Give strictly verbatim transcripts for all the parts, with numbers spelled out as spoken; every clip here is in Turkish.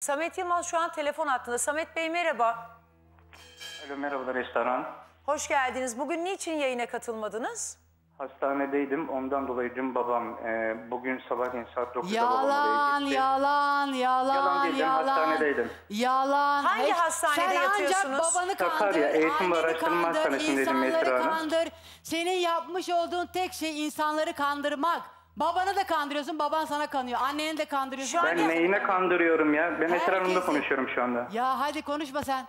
Samet Yılmaz şu an telefon hattında. Samet Bey merhaba. Alo, merhabalar Esra Hanım. Hoş geldiniz. Bugün niçin yayına katılmadınız? Hastanedeydim. Ondan dolayı dün babam e, bugün sabahleyin saat dokuzda babamla gitti. Yalan, yalan, yalan. Yalan dedim, hastanedeydim. Yalan. Hangi Hiç, hastanede sen yatıyorsunuz? Ancak babanı kandır, Sakarya Eğitim ve Araştırma Hastanesi'ndeydim Esra Hanım. Kandır. Senin yapmış olduğun tek şey insanları kandırmak. Babanı da kandırıyorsun, baban sana kanıyor. Anneni de kandırıyorsun. Ben neyine kandırıyorum ya? Ben Esra Hanım'la konuşuyorum şu anda. Ya hadi konuşma sen.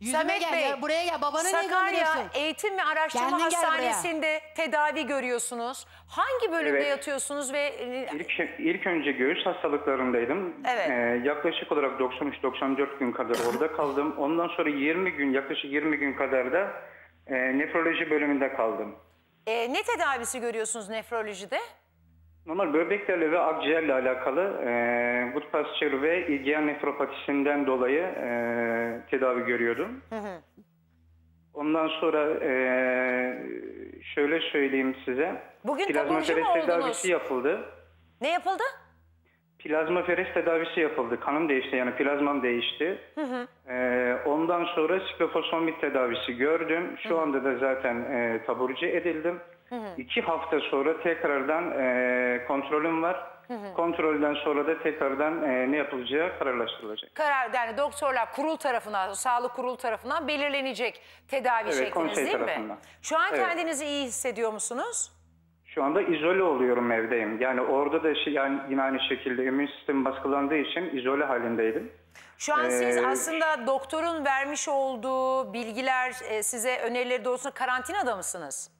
Yüzüme Samet gel, Bey, ya, buraya gel. Babanı niye kandırıyorsun? Sakarya Eğitim ve Araştırma Kendin Hastanesi'nde tedavi görüyorsunuz. Hangi bölümde evet. yatıyorsunuz? ve ilk, ilk önce göğüs hastalıklarındaydım. Evet. Ee, yaklaşık olarak doksan üç doksan dört gün kadar orada kaldım. Ondan sonra yirmi gün, yaklaşık yirmi gün kadar da e, nefroloji bölümünde kaldım. E, ne tedavisi görüyorsunuz nefrolojide? Normal böbreklerle ve akciğerle alakalı e, gut pastörü ve IgA nefropatisinden dolayı e, tedavi görüyordum. Hı hı. Ondan sonra e, şöyle söyleyeyim size. Bugün plazma feris tedavisi yapıldı. Ne yapıldı? Plazma feris tedavisi yapıldı. Kanım değişti, yani plazmam değişti. Hı hı. E, ondan sonra sikloposomik tedavisi gördüm. Şu hı hı. anda da zaten e, taburcu edildim. Hı hı. İki hafta sonra tekrardan e, kontrolüm var. Hı hı. Kontrolden sonra da tekrardan e, ne yapılacağı kararlaştırılacak. Karar, yani doktorlar kurul tarafından, sağlık kurul tarafından belirlenecek tedavi evet, şekliniz değil tarafından. mi? Şu an evet. kendinizi iyi hissediyor musunuz? Şu anda izole oluyorum, evdeyim. Yani orada da şey, yani yine aynı şekilde immün sistemi baskılandığı için izole halindeydim. Şu an ee, siz aslında doktorun vermiş olduğu bilgiler, size önerileri doğrusunda karantinada mısınız?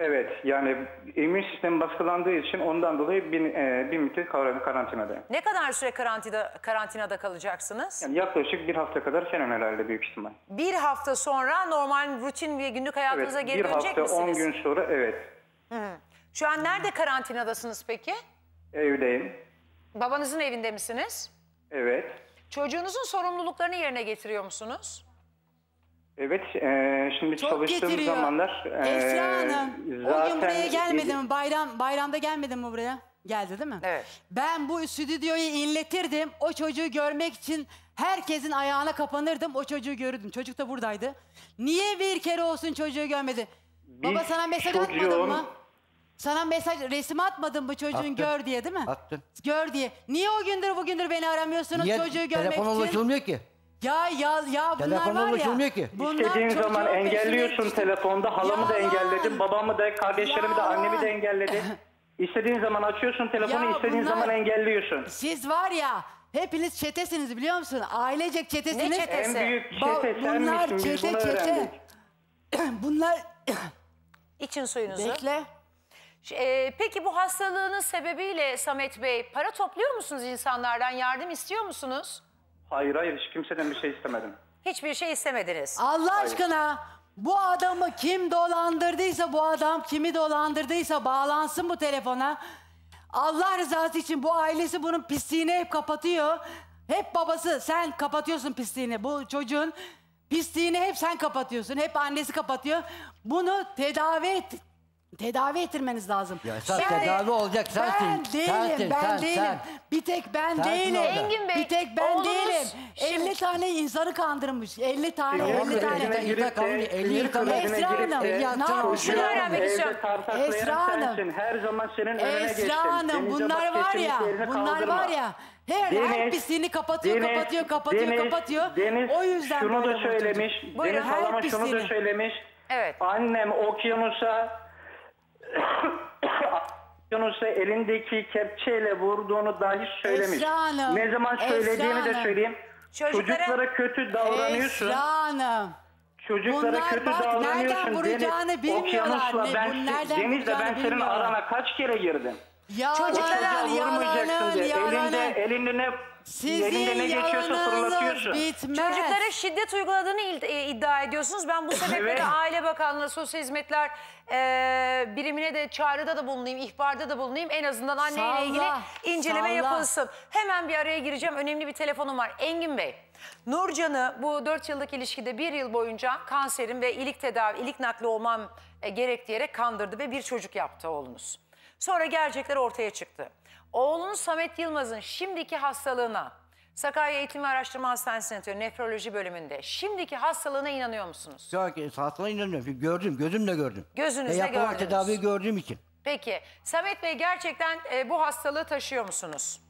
Evet, yani immün sistemi baskılandığı için ondan dolayı bin, e, bir müddet karantinada. Ne kadar süre karantinada, karantinada kalacaksınız? Yani yaklaşık bir hafta kadar falan herhalde, büyük ihtimal. Bir hafta sonra normal rutin bir günlük hayatınıza evet, geri dönecek misiniz? Bir hafta on gün sonra evet. Hı -hı. Şu an nerede karantinadasınız peki? Evdeyim. Babanızın evinde misiniz? Evet. Çocuğunuzun sorumluluklarını yerine getiriyor musunuz? Evet, e, şimdi Çok çalıştığım getiriyor. zamanlar... E, Esra Hanım, zaten... o gün buraya gelmedi mi? Bayram, bayramda gelmedi mi buraya? Geldi değil mi? Evet. Ben bu stüdyoyu inletirdim. O çocuğu görmek için herkesin ayağına kapanırdım. O çocuğu görürdüm. Çocuk da buradaydı. Niye bir kere olsun çocuğu görmedi? Biz Baba sana mesaj çocuğum... atmadın mı? Sana mesaj, resim atmadın mı çocuğun Attın. gör diye değil mi? Attın. Gör diye. Niye o gündür bugündür beni aramıyorsunuz Niye? çocuğu görmek Telefon için? Telefon ulaşılmıyor ki. Ya ya ya bunlar Telefonla var ya. Ki. Bunlar İstediğin zaman engelliyorsun işte. telefonda. Halamı ya. da engelledim, babamı da, kardeşlerimi ya. de, annemi de engelledim. İstediğin zaman açıyorsun telefonu, ya istediğin bunlar... zaman engelliyorsun. Siz var ya, hepiniz çetesiniz biliyor musun? Ailecek çetesiniz. Ne çetesi? En büyük çete sen bunlar misin? Çete, Biz çete. bunlar için suyunuzu. Bekle. Ee, peki bu hastalığının sebebiyle Samet Bey, para topluyor musunuz insanlardan? Yardım istiyor musunuz? Hayır hayır, hiç kimseden bir şey istemedim. Hiçbir şey istemediniz. Allah hayır. aşkına bu adamı kim dolandırdıysa, bu adam kimi dolandırdıysa bağlansın bu telefona. Allah rızası için, bu ailesi bunun pisliğini hep kapatıyor. Hep babası, sen kapatıyorsun pisliğini. Bu çocuğun pisliğini hep sen kapatıyorsun. Hep annesi kapatıyor. Bunu tedavi et. Tedavi ettirmeniz lazım. Ya sen yani, tedavi olacak sensin. Ben değilim, sensin, ben sen, değilim. Sen. Bir tek ben sensin değilim. Engin Bey, bir tek ben oğlunuz, değilim. elli tane insanı kandırmış. elli tane, elli tane. elli tane. Esra Hanım, ne yapmışsın öğrenmek istiyorum. Esra Hanım, her zaman senin önüne geçtim. Esra Hanım, bunlar var ya, bunlar var ya. Her, Deniz, her pisliğini kapatıyor, Deniz, kapatıyor, kapatıyor, Deniz, kapatıyor. Deniz, o yüzden şunu da söylemiş. Deniz halama şunu da söylemiş. Annem okyanusa... Okyanus'a elindeki kepçeyle vurduğunu dahi söylemiş. Esra Hanım, ne zaman söylediğimi Esra de söyleyeyim. Çocuklara, çocuklara kötü davranıyorsun. Esra Hanım. Çocuklara Bunlar kötü bak, davranıyorsun. Deniz, okyanusla ne? ben, Deniz'le ben senin arana kaç kere girdim. Ya çocuklara vurmayacaksın diye. Elinde, elinde ne... Sizin yalanınız bitmez. Çocuklara şiddet uyguladığını iddia ediyorsunuz. Ben bu sebeple evet. Aile Bakanlığı, Sosyal Hizmetler e, birimine de çağrıda da bulunayım, ihbarda da bulunayım. En azından anneyle ilgili inceleme yapılsın. Hemen bir araya gireceğim. Önemli bir telefonum var. Engin Bey, Nurcan'ı bu dört yıllık ilişkide bir yıl boyunca kanserim ve ilik tedavi, ilik nakli olmam e, gerek diyerek kandırdı ve bir çocuk yaptı oğlunuz. Sonra gerçekler ortaya çıktı. Oğlunuz Samet Yılmaz'ın şimdiki hastalığına Sakarya Eğitim ve Araştırma Hastanesi'nin nefroloji bölümünde şimdiki hastalığına inanıyor musunuz? Yok, hastalığına inanıyorum. Gördüm, gözümle gördüm. Gözünüzle gördünüz. Yapılan tedaviyi gördüğüm için. Peki, Samet Bey gerçekten e, bu hastalığı taşıyor musunuz?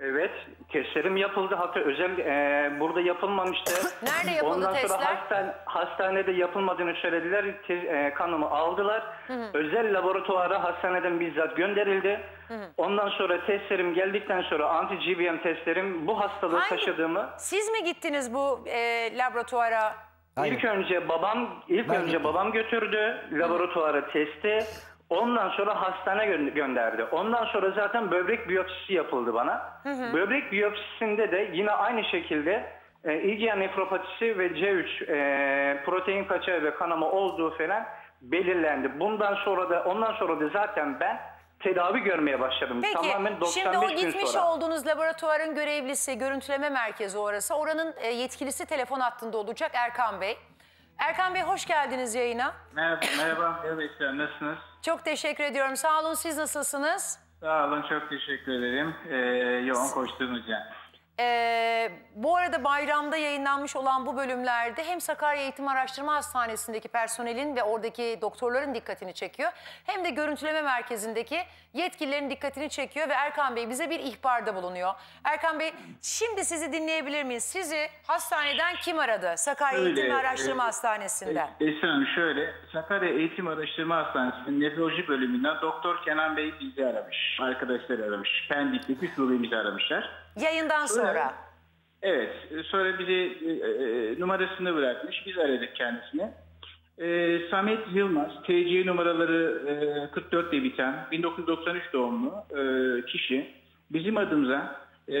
Evet, testlerim yapıldı. Hatta özel e, burada yapılmamıştı. Nerede yapıldı ondan testler? Sonra hastan, hastanede yapılmadığını söylediler. Tez, e, kanımı aldılar. Hı hı. Özel laboratuvara hastaneden bizzat gönderildi. Hı hı. Ondan sonra testlerim geldikten sonra anti-G B M testlerim bu hastalığı Hangi? taşıdığımı... Siz mi gittiniz bu e, laboratuvara? Hayır. İlk önce babam ilk ben önce gittim. babam götürdü laboratuvara hı. testi. Ondan sonra hastane gö gönderdi. Ondan sonra zaten böbrek biyopsisi yapıldı bana. Hı hı. Böbrek biyopsisinde de yine aynı şekilde e, IgA nefropatisi ve C üç e, protein kaçağı ve kanama olduğu falan belirlendi. Bundan sonra da ondan sonra da zaten ben tedavi görmeye başladım. Peki, tamamen doksan beş şimdi o gitmiş sonra. olduğunuz laboratuvarın görevlisi, görüntüleme merkezi orası. Oranın e, yetkilisi telefon hattında olacak Erkan Bey. Erkan Bey hoş geldiniz yayına. Merhaba, merhaba. Nasılsınız? Çok teşekkür ediyorum. Sağ olun, siz nasılsınız? Sağ olun, çok teşekkür ederim. Ee, yoğun koştuğunuz yani. Ee, bu arada bayramda yayınlanmış olan bu bölümlerde hem Sakarya Eğitim Araştırma Hastanesi'ndeki personelin ve oradaki doktorların dikkatini çekiyor. Hem de görüntüleme merkezindeki yetkililerin dikkatini çekiyor ve Erkan Bey bize bir ihbarda bulunuyor. Erkan Bey, şimdi sizi dinleyebilir miyiz? Sizi hastaneden kim aradı? Sakarya Öyle, Eğitim Araştırma e, Hastanesi'nden. Esra Hanım şöyle, Sakarya Eğitim Araştırma Hastanesi'nin nefroloji bölümünden Doktor Kenan Bey bizi aramış. Arkadaşlar aramış. Pendik'teki şubemizi aramışlar. Yayından sonra. Evet. Sonra bizi e, e, numarasını bırakmış. Biz aradık kendisini. E, Samet Yılmaz, T C numaraları e, kırk dört ile biten bin dokuz yüz doksan üç doğumlu e, kişi bizim adımıza e,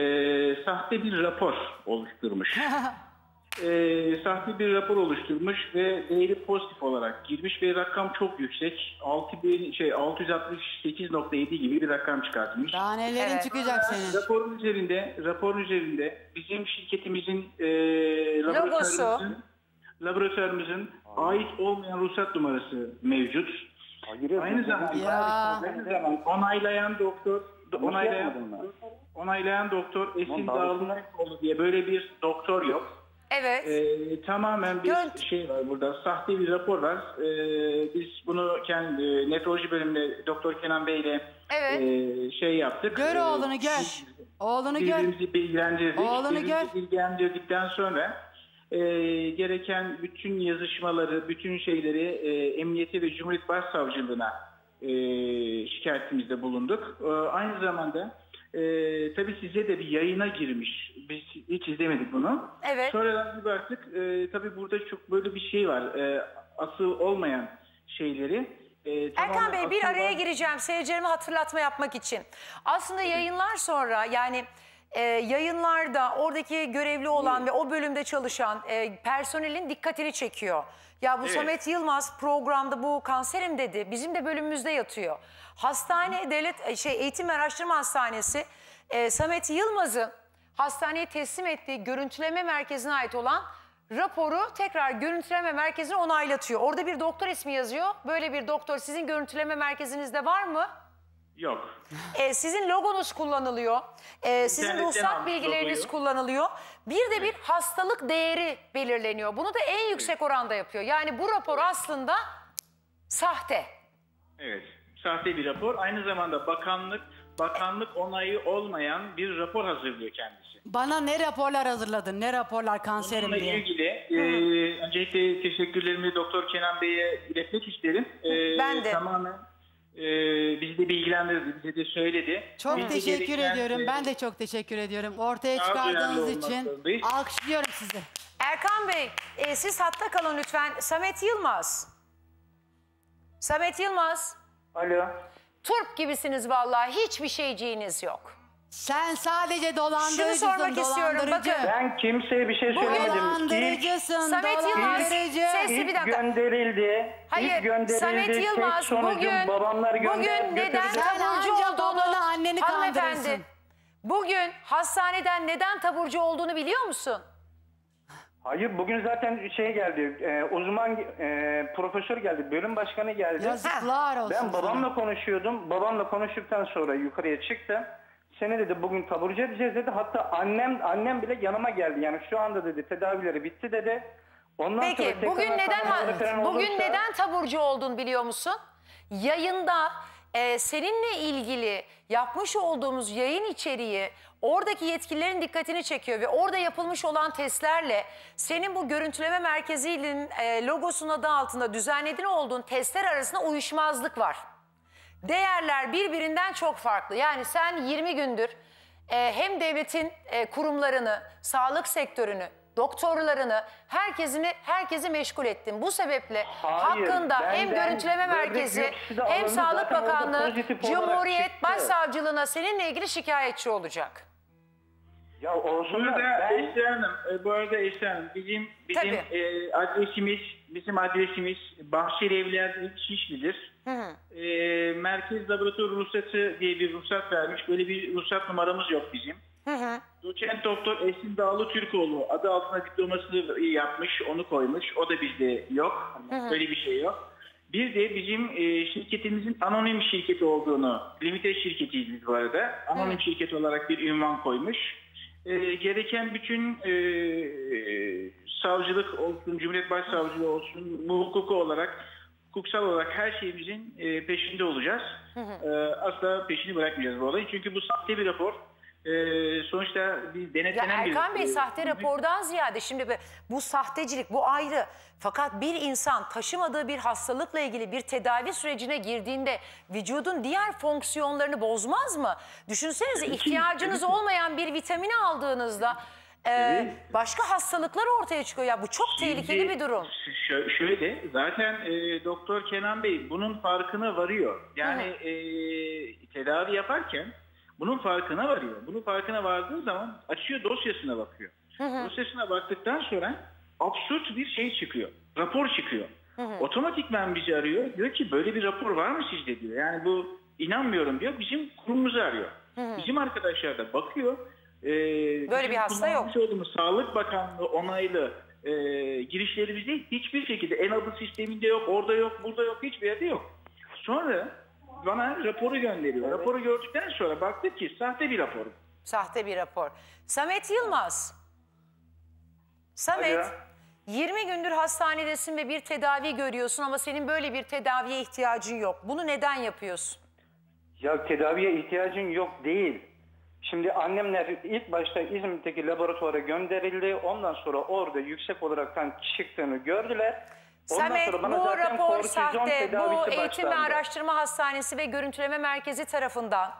sahte bir rapor oluşturmuş. e, sahte bir rapor oluşturmuş ve değeri pozitif olarak girmiş ve rakam çok yüksek. altı bin, şey altı yüz altmış sekiz nokta yedi gibi bir rakam çıkartmış. Daha nelerin evet. çıkacak senin? Raporun üzerinde, raporun üzerinde bizim şirketimizin e, laboratuvarımızın, laboratuvarımızın ait olmayan ruhsat numarası mevcut. Hayır, aynı zamanda, aynı zamanda onaylayan doktor, onaylayan, onaylayan doktor Esin Dağlı'nın diye böyle bir doktor yok. Evet. Ee, tamamen bir Göl. şey var burada. Sahte bir rapor var. Ee, biz bunu kendi nefroloji bölümünde Doktor Kenan Bey ile evet. e, şey yaptık. Gör oğlunu gör. Oğlunu gör. Birbirimizi bilgilendirdik. Oğlunu gör. Bilgilendirdikten sonra e, gereken bütün yazışmaları, bütün şeyleri e, Emniyete ve Cumhuriyet Başsavcılığına e, şikayetimizde bulunduk. E, aynı zamanda Ee, tabii size de bir yayına girmiş. Biz hiç izlemedik bunu. Evet. Sonradan bir baktık. E, tabii burada çok böyle bir şey var. E, asıl olmayan şeyleri. E, Erkan Bey bir araya var. gireceğim. Seyircilerime hatırlatma yapmak için. Aslında evet. yayınlar sonra yani e, yayınlarda oradaki görevli olan evet. ve o bölümde çalışan e, personelin dikkatini çekiyor. Ya bu evet. Samet Yılmaz programda bu kanserim dedi. Bizim de bölümümüzde yatıyor. Hastane devlet şey eğitim araştırma hastanesi e, Samet Yılmaz'ın hastaneye teslim ettiği görüntüleme merkezine ait olan raporu tekrar görüntüleme merkezine onaylatıyor. Orada bir doktor ismi yazıyor. Böyle bir doktor sizin görüntüleme merkezinizde var mı? Yok. E, sizin logonuz kullanılıyor. E, sizin ruhsat bilgileriniz logoyu. kullanılıyor. Bir de bir hastalık değeri belirleniyor. Bunu da en yüksek oranda yapıyor. Yani bu rapor aslında sahte. Evet. Sahte bir rapor. Aynı zamanda bakanlık bakanlık onayı olmayan bir rapor hazırlıyor kendisi. Bana ne raporlar hazırladın? Ne raporlar kanserim Onunla diye. Bununla ilgili e, öncelikle teşekkürlerimi Doktor Kenan Bey'e iletmek isterim. E, ben de. Tamamen e, bizi de bilgilendirdi, bize de söyledi. Çok Biz teşekkür ediyorum. E, ben de çok teşekkür ediyorum. Ortaya çıkardığınız için alkışlıyorum sizi. Erkan Bey, e, siz hatta kalın lütfen. Samet Yılmaz. Samet Yılmaz. Alo. Turp gibisiniz vallahi, hiçbir şeyciğiniz yok. Sen sadece dolandırıcısın. Şunu sormak istiyorum bakın. Ben kimseye bir şey söylemedim. Dolandırıcısın, ilk, Samet Yılmaz sesli bir dakika. gönderildi. Hayır, gönderildi. Samet Yılmaz bugün babamlar bugün neden taburcu olduğunu anneni kandırırsın. Bugün hastaneden neden taburcu olduğunu biliyor musun? Hayır, bugün zaten şey geldi, e, uzman e, profesör geldi, bölüm başkanı geldi. Yazıklar olsun. Ben babamla sana. konuşuyordum, babamla konuştuktan sonra yukarıya çıktım. seni dedi bugün taburcu edeceğiz dedi. Hatta annem annem bile yanıma geldi. Yani şu anda dedi tedavileri bitti dedi. Ondan Peki sonra bugün neden bugün olursa... neden taburcu oldun biliyor musun? Yayında e, seninle ilgili yapmış olduğumuz yayın içeriği oradaki yetkililerin dikkatini çekiyor ve orada yapılmış olan testlerle senin bu görüntüleme merkezinin e, logosunun adı altında düzenlediğin olduğun testler arasında uyuşmazlık var. Değerler birbirinden çok farklı. Yani sen yirmi gündür e, hem devletin e, kurumlarını, sağlık sektörünü, doktorlarını, herkesini herkesi meşgul ettin. Bu sebeple Hayır, hakkında hem görüntüleme merkezi hem Sağlık Bakanlığı Cumhuriyet Başsavcılığına seninle ilgili şikayetçi olacak. Ya olsun da ben... Esra Hanım, bu arada Esra Hanım bizim, bizim e, adresimiz, bizim adresimiz Bahçeli Evler Şişli'dir. Hı hı. E, Merkez Laboratuvar Ruhsatı diye bir ruhsat vermiş. Böyle bir ruhsat numaramız yok bizim. Hı hı. Doçent Doktor Esin Dağlı Türkoğlu adı altında diplomasını yapmış, onu koymuş. O da bizde yok. Hı hı. Böyle bir şey yok. Bir de bizim e, şirketimizin anonim şirketi olduğunu, limited şirketiyiz biz bu arada. Anonim hı hı. şirket olarak bir ünvan koymuş. E, gereken bütün e, savcılık olsun, Cumhuriyet Başsavcılığı olsun, hukuku olarak, hukuksal olarak her şeyimizin e, peşinde olacağız. Hı hı. E, asla peşini bırakmayacağız bu olayı. Çünkü bu sahte bir rapor. Ee, sonuçta bir denetlenen ya Erkan bir... Bey sahte e, rapordan ziyade şimdi bu sahtecilik bu ayrı. Fakat bir insan taşımadığı bir hastalıkla ilgili bir tedavi sürecine girdiğinde vücudun diğer fonksiyonlarını bozmaz mı? Düşünsenize ihtiyacınız olmayan bir vitamini aldığınızda e, evet. başka hastalıklar ortaya çıkıyor. Ya bu çok şimdi, tehlikeli bir durum. Şöyle zaten e, Doktor Kenan Bey bunun farkına varıyor. Yani e, tedavi yaparken bunun farkına varıyor. Bunun farkına vardığı zaman açıyor dosyasına bakıyor. Hı hı. Dosyasına baktıktan sonra absürt bir şey çıkıyor. Rapor çıkıyor. Hı hı. Otomatikman bizi arıyor. Diyor ki böyle bir rapor var mı sizde diyor. Yani bu inanmıyorum diyor. Bizim kurumumuzu arıyor. Hı hı. Bizim arkadaşlar da bakıyor. Ee, böyle bir hasta yok. Sağlık Bakanlığı onaylı e, girişlerimizde hiçbir şekilde e-nabız sisteminde yok. Orada yok, burada yok, hiçbir yerde yok. Sonra bana raporu gönderiyor. Evet. Raporu gördükten sonra baktık ki sahte bir rapor. Sahte bir rapor. Samet Yılmaz. Samet, Alo. yirmi gündür hastanedesin ve bir tedavi görüyorsun ama senin böyle bir tedaviye ihtiyacın yok. Bunu neden yapıyorsun? Ya tedaviye ihtiyacın yok değil. Şimdi annemler ilk başta İzmir'deki laboratuvara gönderildi. Ondan sonra orada yüksek olaraktan çıktığını gördüler. Ondan Samet, bu rapor sahte, bu Eğitim ve Araştırma Hastanesi ve Görüntüleme Merkezi tarafından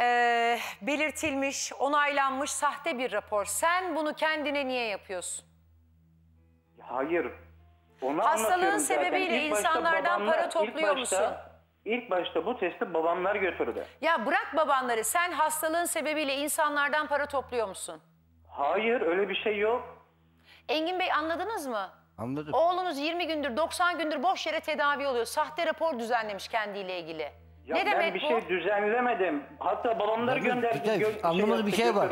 e, belirtilmiş, onaylanmış sahte bir rapor. Sen bunu kendine niye yapıyorsun? Hayır. Onu hastalığın sebebiyle insanlardan babamlar, para topluyor ilk başta, musun? İlk başta bu testi babamlar götürdü. Ya bırak babanları, sen hastalığın sebebiyle insanlardan para topluyor musun? Hayır, öyle bir şey yok. Engin Bey anladınız mı? Anladım. Oğlunuz yirmi gündür, doksan gündür boş yere tedavi oluyor. Sahte rapor düzenlemiş kendiyle ilgili. Ya ne demek bu? Ben bir şey düzenlemedim. Hatta babamları gönderdim. Anlamadım bir şey var.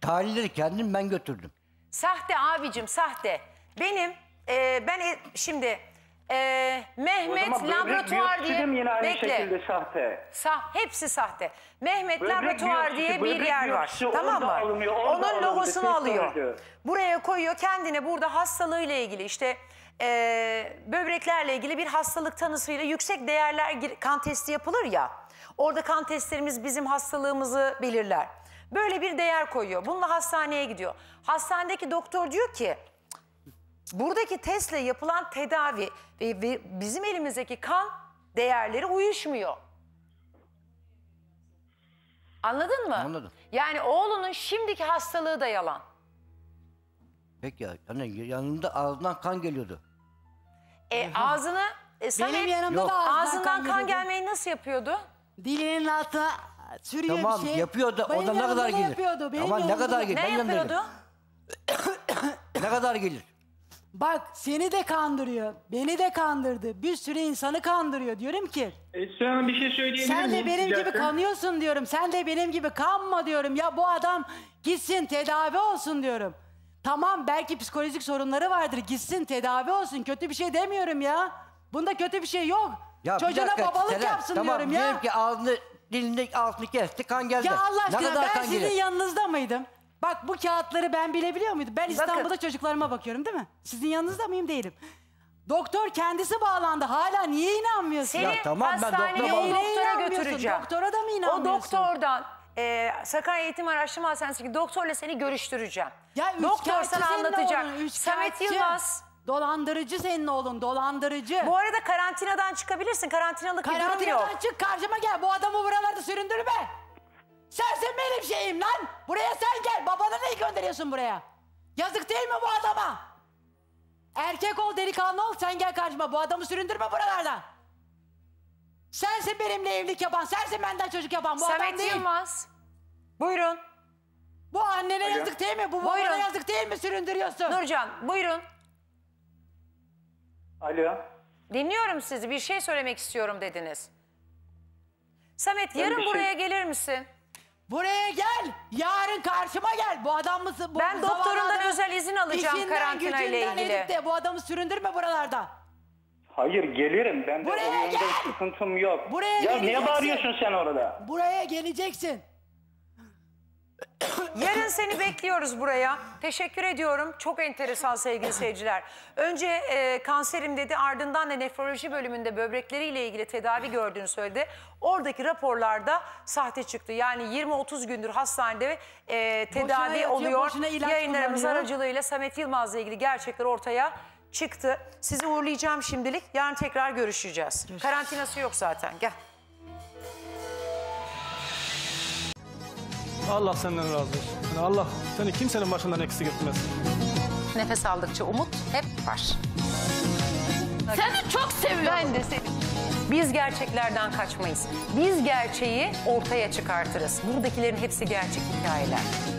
Tarihleri kendim ben götürdüm. Sahte abicim, sahte. Benim, e, ben e, şimdi e, Mehmet Laboratuvar diye... Yine aynı bekle. Şekilde sahte. Sah, hepsi sahte. Mehmet böbrek Laboratuvar diye bir yer var. Tamam mı? Alınıyor, onun logosunu alıyor. Alıyor. Buraya koyuyor kendine burada hastalığıyla ilgili işte e, böbreklerle ilgili bir hastalık tanısıyla yüksek değerler kan testi yapılır ya. Orada kan testlerimiz bizim hastalığımızı belirler. Böyle bir değer koyuyor. Bununla hastaneye gidiyor. Hastanedeki doktor diyor ki buradaki testle yapılan tedavi ve, ve bizim elimizdeki kan değerleri uyuşmuyor. Anladın mı? Anladım. Yani oğlunun şimdiki hastalığı da yalan. Peki ya, yani yanımda ağzından kan geliyordu. E ağzını, e, Samet, benim yanımda yok. Da ağzından, ağzından kan, kan gelmeyi nasıl yapıyordu? Dilinin altına sürüyor tamam, bir şey. Tamam yapıyordu, benim o da ne kadar gelir? Ama ne kadar gelir? Ne yapıyordu? Ne kadar gelir? Bak seni de kandırıyor, beni de kandırdı, bir sürü insanı kandırıyor diyorum ki. Esra Hanım bir şey söyleyeyim mi? Sen de benim gibi kanıyorsun diyorum, sen de benim gibi kanma diyorum. Ya bu adam gitsin tedavi olsun diyorum. Tamam belki psikolojik sorunları vardır, gitsin tedavi olsun, kötü bir şey demiyorum ya. Bunda kötü bir şey yok. Ya çocuğuna babalık yapsın tamam, diyorum ya. Diyelim ki ağzını dilinde altını kesti, kan geldi. Ya Allah aşkına ben sizin gelir? yanınızda mıydım? Bak bu kağıtları ben bilebiliyor muydum? Ben İstanbul'da Bakın. çocuklarıma bakıyorum değil mi? Sizin yanınızda mıyım? Değilim. Doktor kendisi bağlandı. Hala niye inanmıyorsun? Seni ya tamam, hastaneye ben doktora, doktora götüreceğim. Doktora da mı inanmıyorsun? O doktordan e, Sakarya Eğitim ve Araştırma Hastanesi'ndeki doktorla seni görüştüreceğim. Ya doktor sana anlatacak. Oğlum, Samet Yılmaz. Dolandırıcı senin oğlun, dolandırıcı. Bu arada karantinadan çıkabilirsin. Karantinalık bir durum yok. Karantinadan çık, karşıma gel. Bu adamı buralarda süründürme. Sensin benim şeyim lan. Buraya sen gel. Babanı ne gönderiyorsun buraya? Yazık değil mi bu adama? Erkek ol, delikanlı ol. Sen gel karşıma. Bu adamı süründürme buralardan. Sensin benimle evlilik yapan. Sensin benden çocuk yapan. Bu Samet adam değil. Yılmaz. Buyurun. Bu annene buyurun. Yazık değil mi? Bu babana yazık değil mi? Süründürüyorsun. Nurcan buyurun. Alo. Dinliyorum sizi. Bir şey söylemek istiyorum dediniz. Samet yarın şey... buraya gelir misin? Buraya gel. Yarın karşıma gel. Bu adam mı? Bu ben doktorundan özel izin alacağım karantina ile ilgili. Edip de bu adamı süründürme buralarda. Hayır gelirim. Ben de buraya gel. Sıkıntım yok. Buraya ya niye bağırıyorsun sen orada? Buraya geleceksin. Yarın seni bekliyoruz buraya. Teşekkür ediyorum. Çok enteresan sevgili seyirciler. Önce e, kanserim dedi, ardından da nefroloji bölümünde böbrekleriyle ilgili tedavi gördüğünü söyledi. Oradaki raporlarda sahte çıktı. Yani yirmi otuz gündür hastanede e, tedavi boşuna oluyor. Yatıyor, yayınlarımız aracılığıyla Samet Yılmaz'la ilgili gerçekler ortaya çıktı. Sizi uğurlayacağım şimdilik. Yarın tekrar görüşeceğiz. Görüşürüz. Karantinası yok zaten. Gel. Allah senden razı olsun. Allah seni kimsenin başından eksik etmez. Nefes aldıkça umut hep var. Seni çok seviyorum. Ben de seni. Biz gerçeklerden kaçmayız. Biz gerçeği ortaya çıkartırız. Buradakilerin hepsi gerçek hikayeler.